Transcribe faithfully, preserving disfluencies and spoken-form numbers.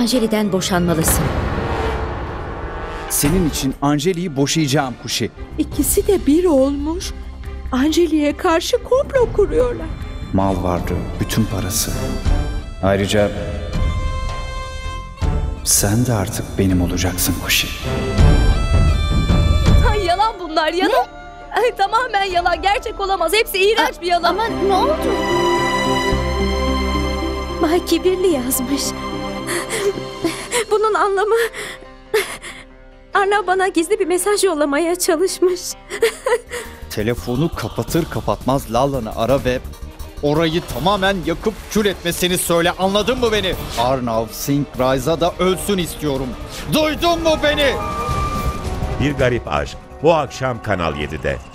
Angeli'den boşanmalısın. Senin için Angeli'yi boşayacağım Kuşi. İkisi de bir olmuş. Angeli'ye karşı komplo kuruyorlar. Mal vardı, bütün parası. Ayrıca sen de artık benim olacaksın Kuşi. Ay, yalan bunlar, yalan. Ne? Ay, tamamen yalan, gerçek olamaz. Hepsi iğrenç A bir yalan. Ama ne oldu? Bay Kibirli yazmış. Bunun anlamı... Arnav bana gizli bir mesaj yollamaya çalışmış. Telefonu kapatır kapatmaz Lala'nı ara ve orayı tamamen yakıp kül etmesini söyle. Anladın mı beni? Arnav Sink Rise'a da ölsün istiyorum. Duydun mu beni? Bir Garip Aşk bu akşam Kanal yedi'de.